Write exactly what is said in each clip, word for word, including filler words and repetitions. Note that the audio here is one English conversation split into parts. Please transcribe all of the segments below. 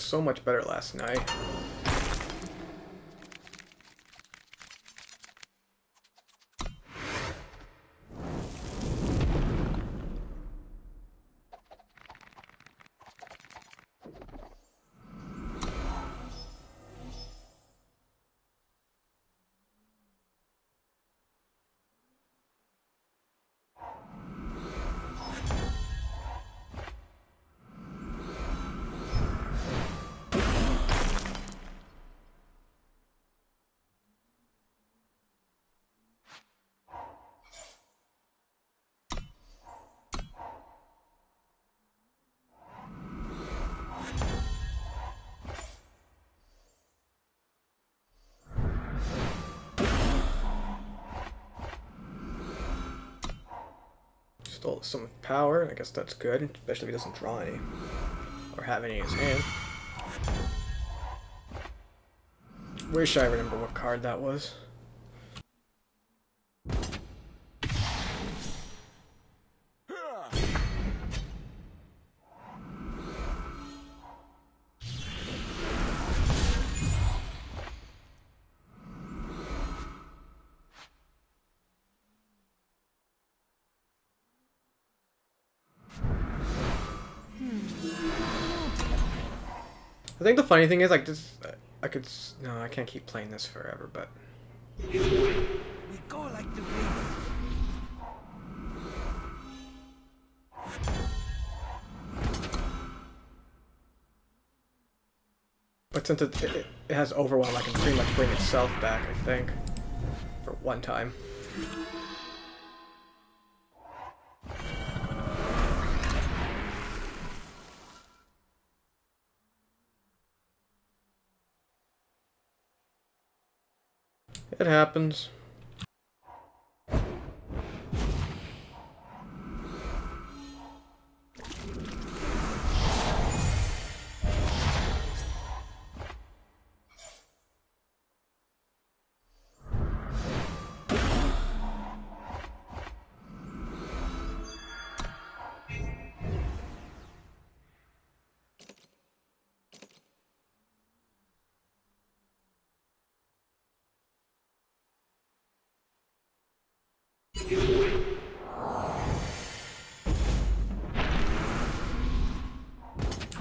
so much better last night. Stole some power, and I guess that's good, especially if he doesn't draw any or have any in his hand. Wish I remember what card that was. I think the funny thing is, like, this, I could, no, I can't keep playing this forever, but. We go like the wind. But since it, it, it has overwhelm, I can pretty much bring itself back, I think, for one time. It happens.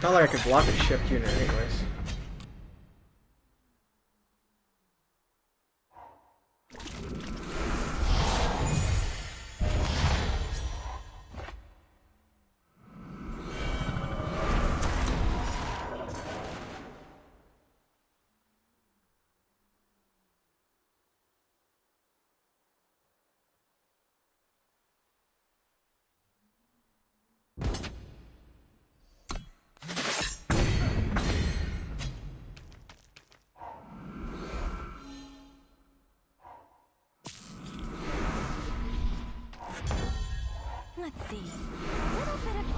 Not like I could block a shift unit anyways. Let's see. A little bit of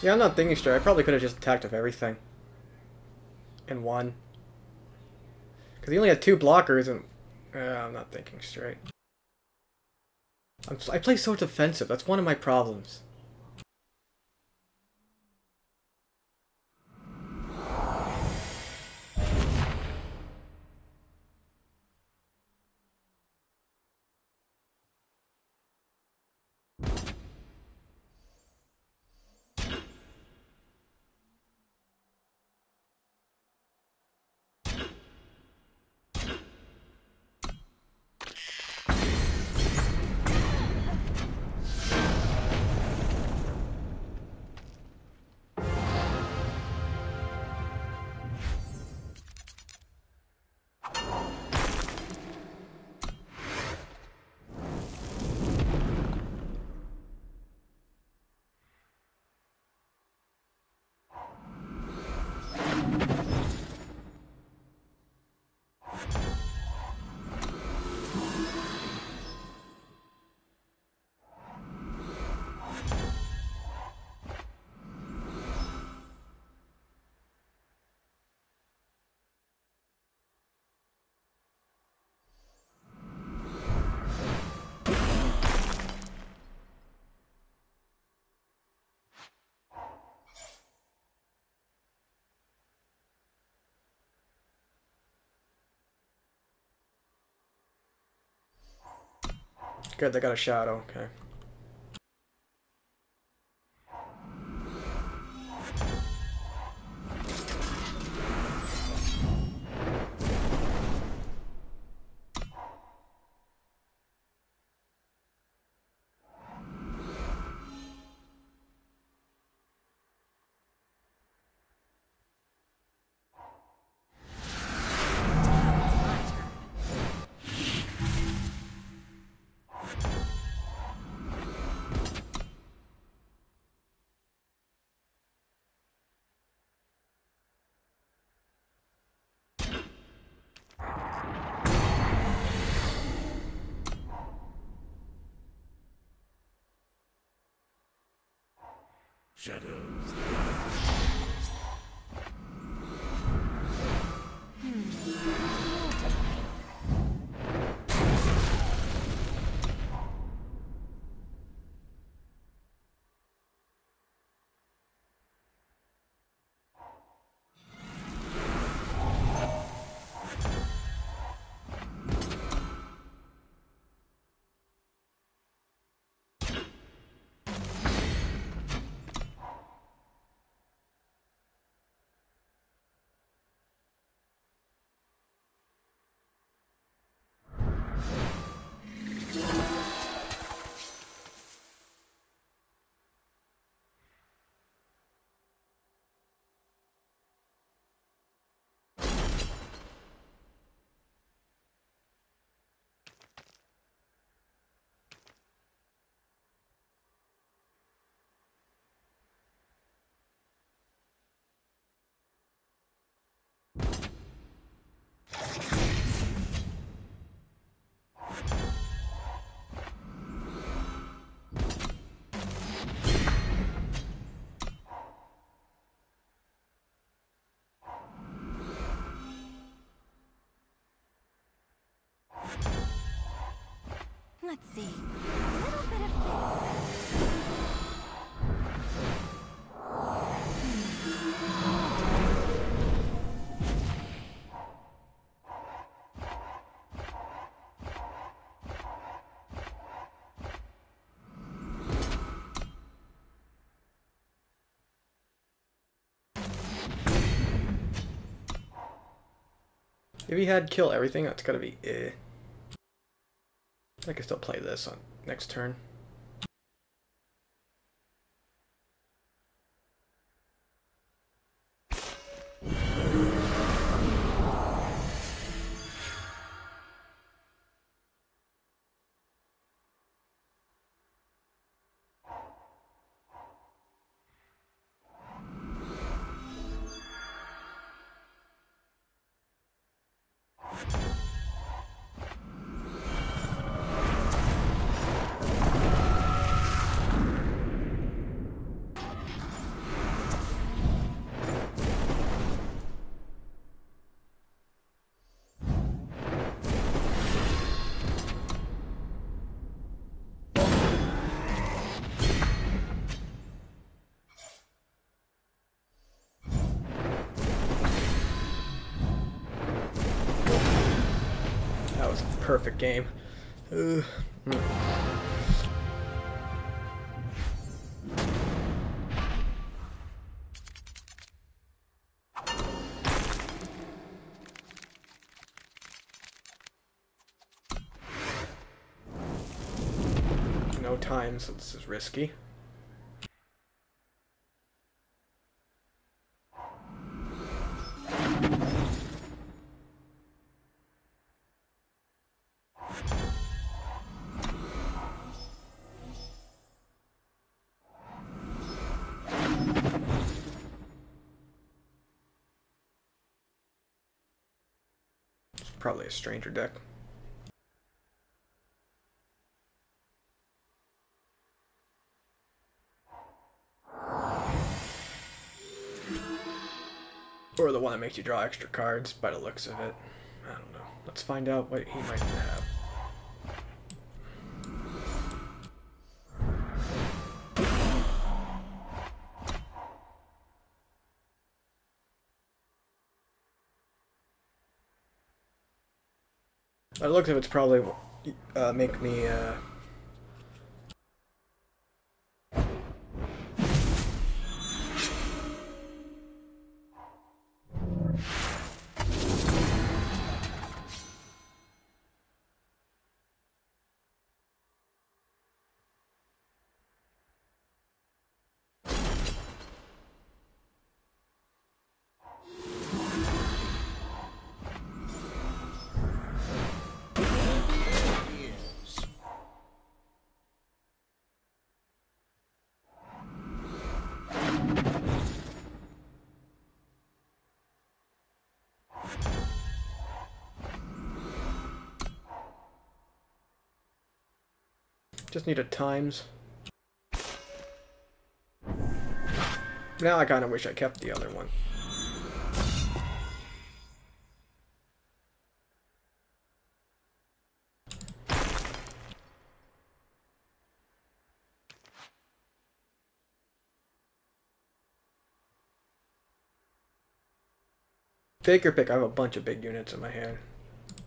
Yeah, I'm not thinking straight. I probably could have just attacked with everything. And won. Because he only had two blockers and... Uh, I'm not thinking straight. I'm, I play so defensive. That's one of my problems. Good, they got a shadow, okay. Shadows. Let's see. A little bit of this. If he had kill everything, that's gotta be eh. I can still play this on next turn. You that was a perfect game. Uh, mm. No time, so this is risky. It's probably a stranger deck. Or the one that makes you draw extra cards by the looks of it. I don't know. Let's find out what he might have. By the looks of it, it's probably uh, make me uh, just need a times. Now I kind of wish I kept the other one. Take or pick, I have a bunch of big units in my hand.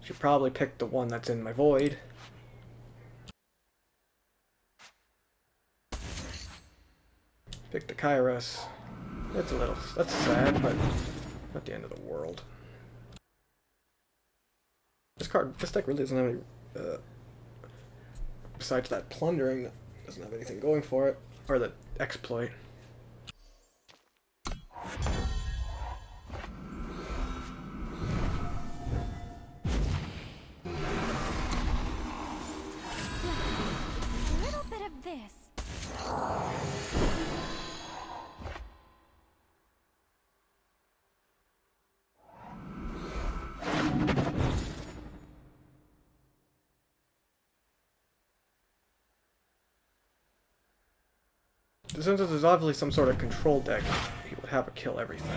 Should probably pick the one that's in my void. Pick the Kairos. That's a little, that's sad, but not the end of the world. This card, this deck really doesn't have any, uh, besides that plundering, that doesn't have anything going for it, or the exploit. Since this is obviously some sort of control deck, he would have to kill everything.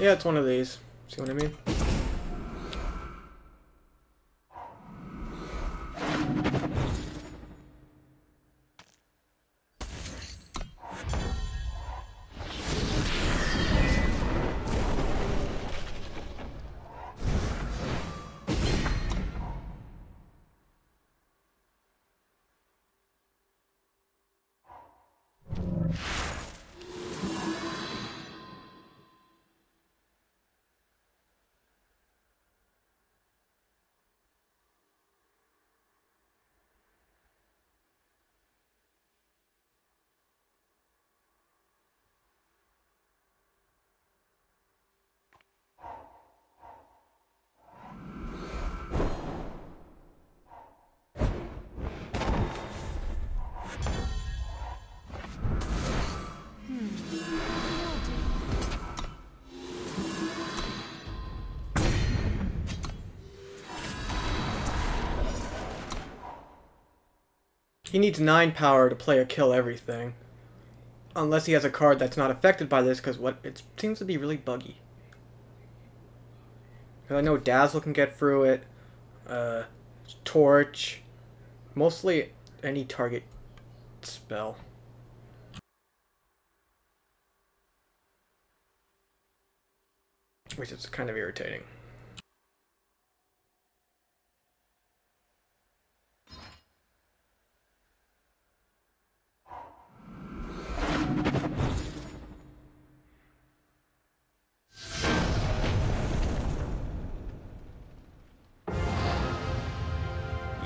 Yeah, it's one of these. See what I mean? He needs nine power to play or kill everything. Unless he has a card that's not affected by this, because what it seems to be really buggy. Because I know Dazzle can get through it. Uh, Torch. Mostly any target spell. Which is kind of irritating.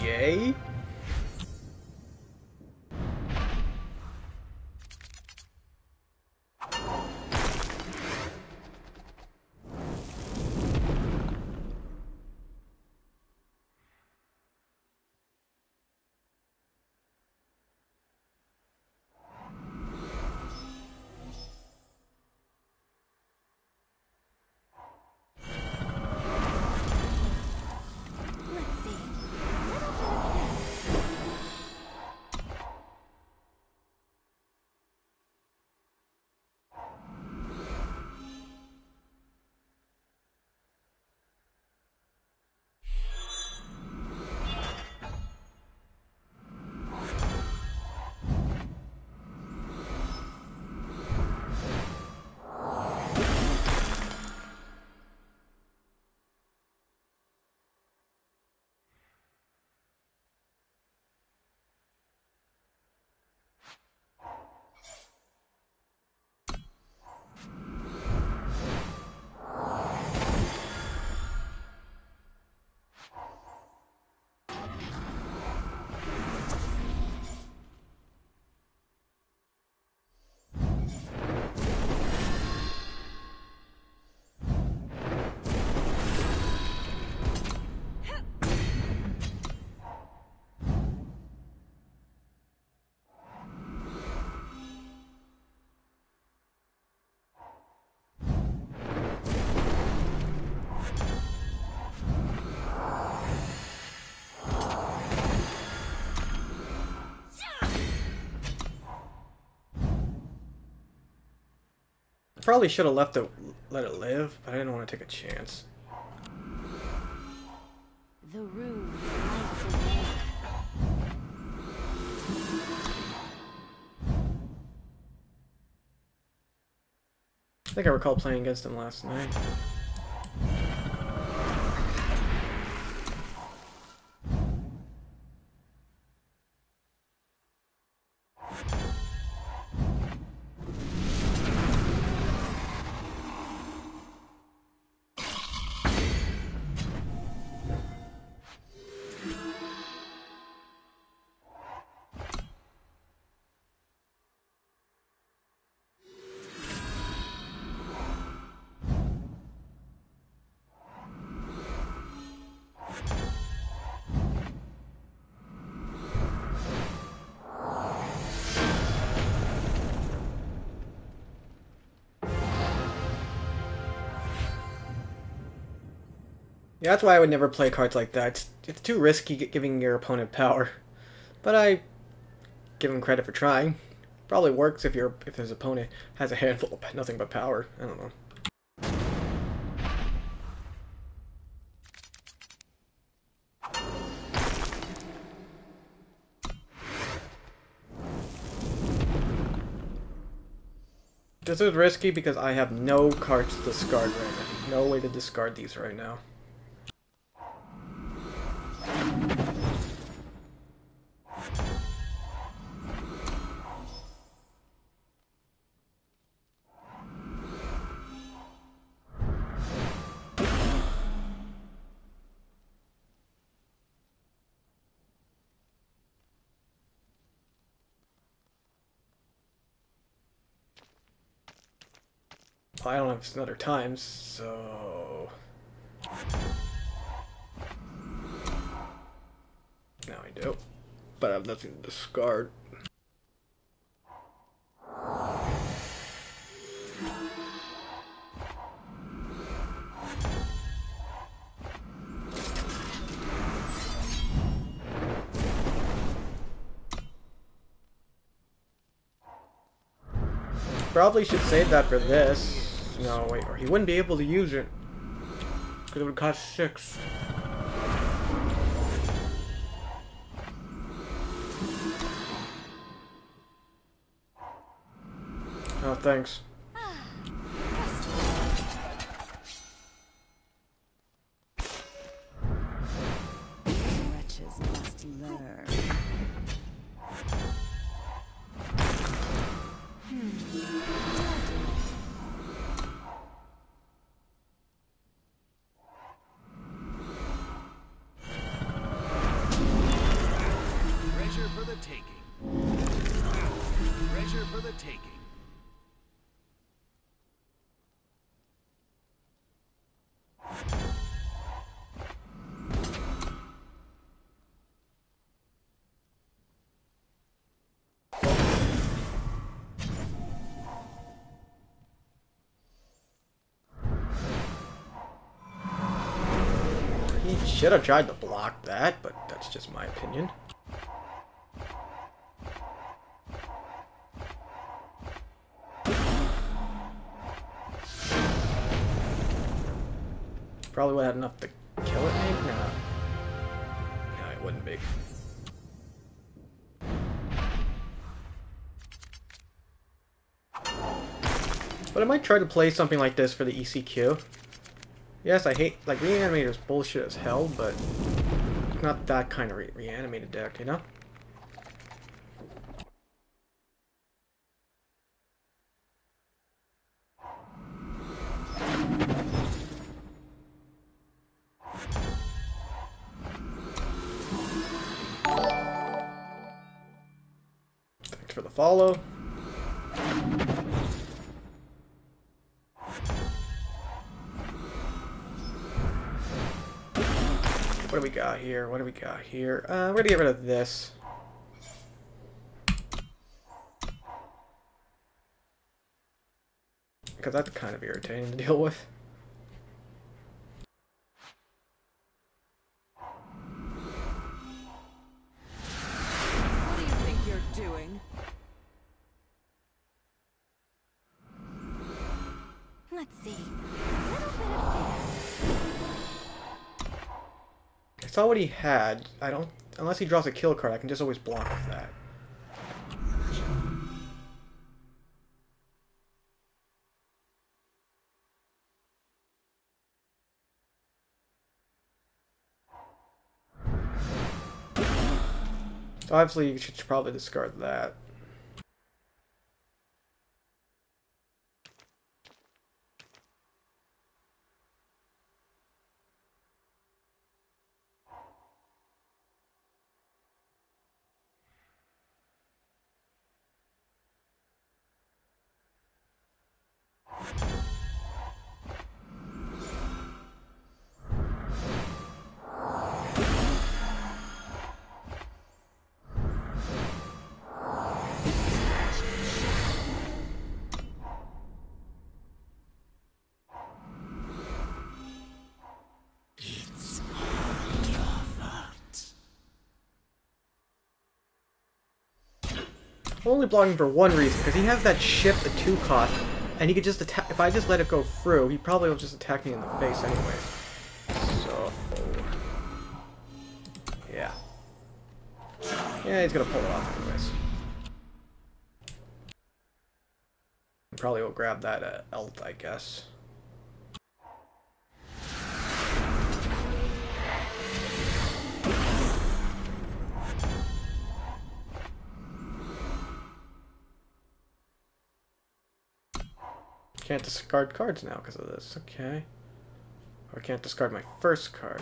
Yay? Probably should have left it, let it live, but I didn't want to take a chance. The room lights away. I think I recall playing against him last night. Yeah, that's why I would never play cards like that. It's, it's too risky giving your opponent power. But I give him credit for trying. Probably works if your if his opponent has a handful of nothing but power. I don't know. This is risky because I have no cards to discard right now. No way to discard these right now. I don't have another time, so... Now I do. But I have nothing to discard. Probably should save that for this. No, wait, or he wouldn't be able to use it. Because it would cost six. Oh, thanks. Should have tried to block that, but that's just my opinion. Probably would have had enough to kill it, maybe? No. No, it wouldn't be. But I might try to play something like this for the E C Q. Yes, I hate, like, Reanimator's bullshit as hell, but it's not that kind of re reanimated deck, you know? Thanks for the follow. What do we got here? What do we got here? Uh, we're gonna get rid of this. Because that's kind of irritating to deal with. What do you think you're doing? Let's see. A little bit of this. I saw what he had. I don't. Unless he draws a kill card, I can just always block with that. So obviously, you should probably discard that. I'm only blocking for one reason, because he has that ship at two cost, and he could just attack. If I just let it go through, he probably will just attack me in the face anyways. So, yeah, yeah, he's gonna pull it off anyways. Probably will grab that uh, ult, I guess. Can't discard cards now because of this. Okay. Or can't discard my first card.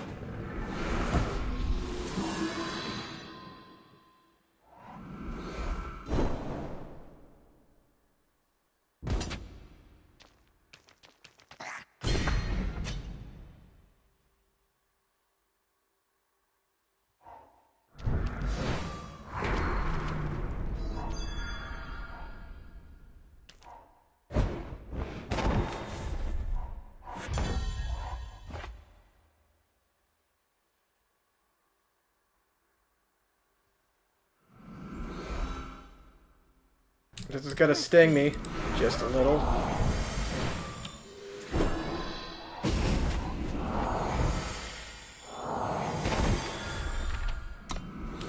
This is gonna sting me. just a little.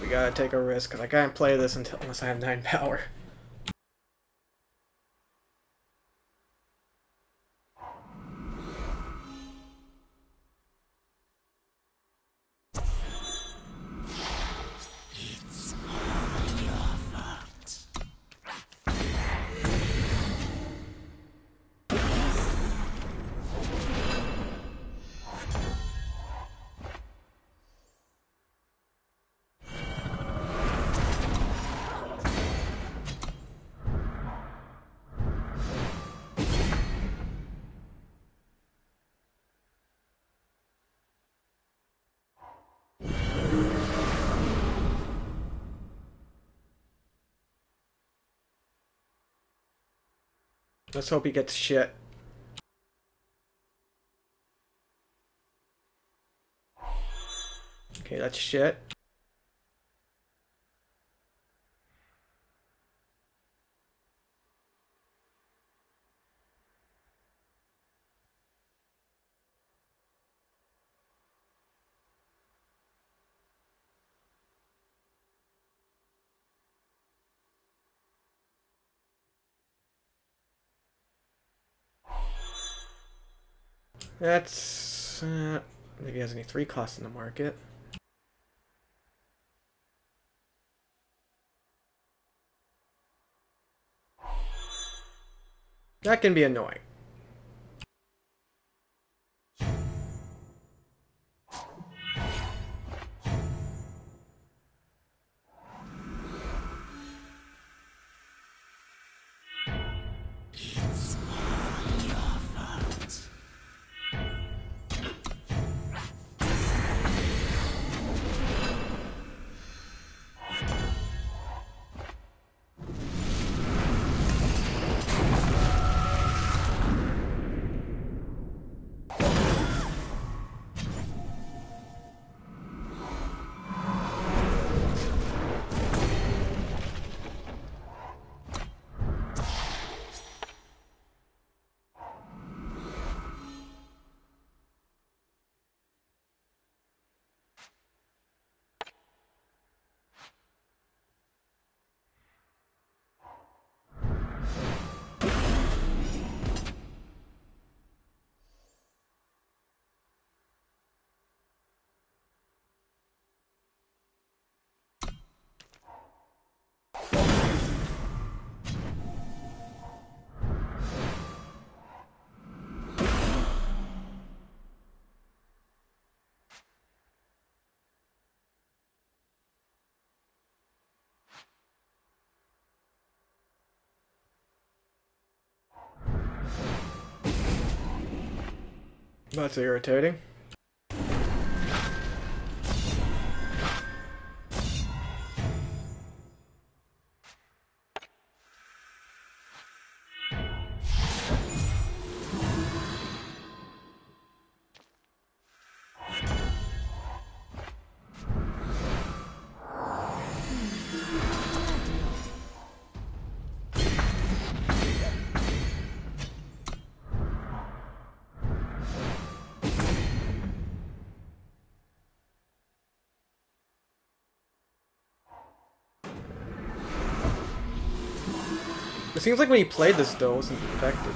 We gotta take a risk, because I can't play this until unless I have nine power. Let's hope he gets shit. Okay, that's shit. That's... Uh, maybe he has any three costs in the market. That can be annoying. That's irritating. It seems like when he played this, though, it wasn't effective.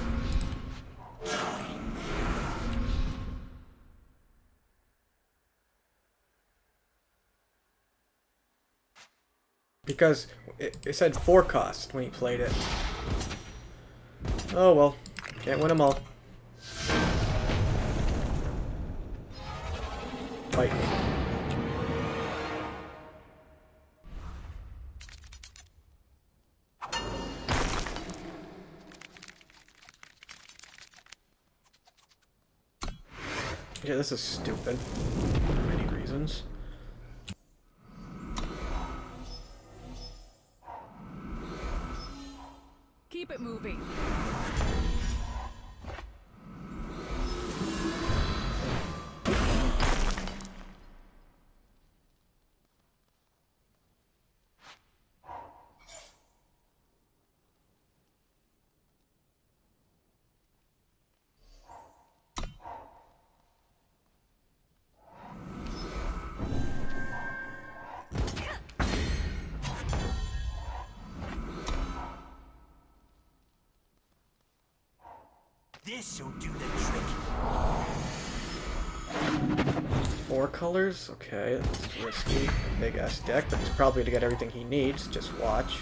Because it, it said four cost when he played it. Oh well, can't win them all. Fight me. Yeah, this is stupid for many reasons. Keep it moving. This'll do the trick. Four colors? Okay, that's risky. Big ass deck, but he's probably gonna get everything he needs. Just watch.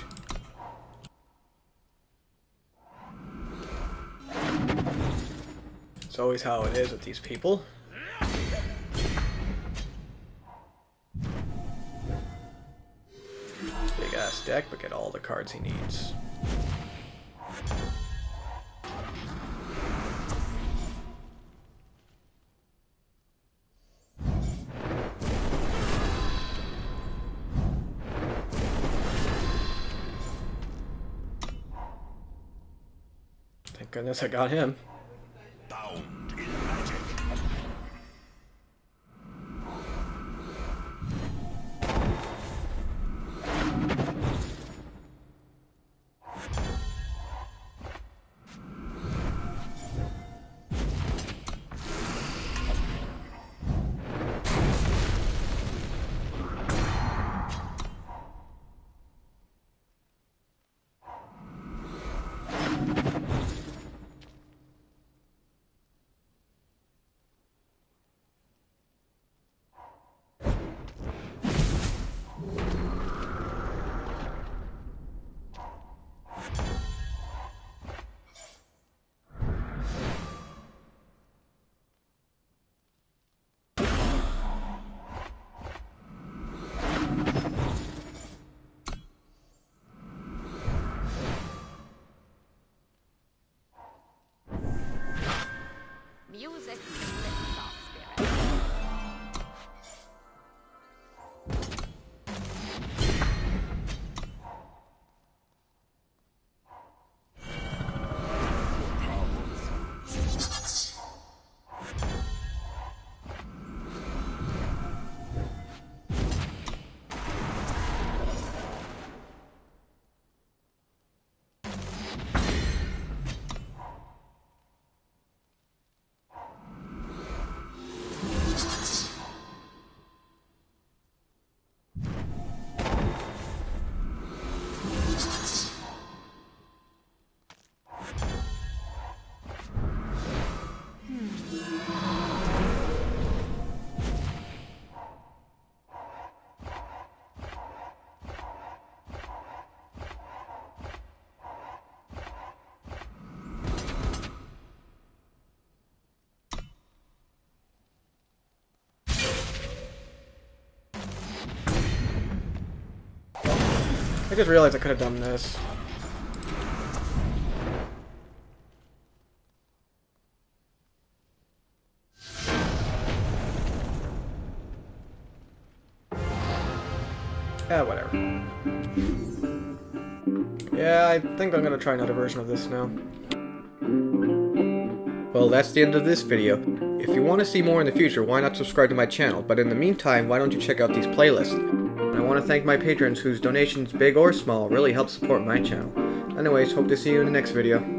It's always how it is with these people. Big ass deck, but get all the cards he needs. Goodness, I got him. Bound in magic. Music lifts our spirit. I just realized I could have done this. Yeah, whatever. Yeah, I think I'm gonna try another version of this now. Well, that's the end of this video. If you want to see more in the future, why not subscribe to my channel? But in the meantime, why don't you check out these playlists? I want to thank my patrons whose donations, big or small, really help support my channel. Anyways, hope to see you in the next video.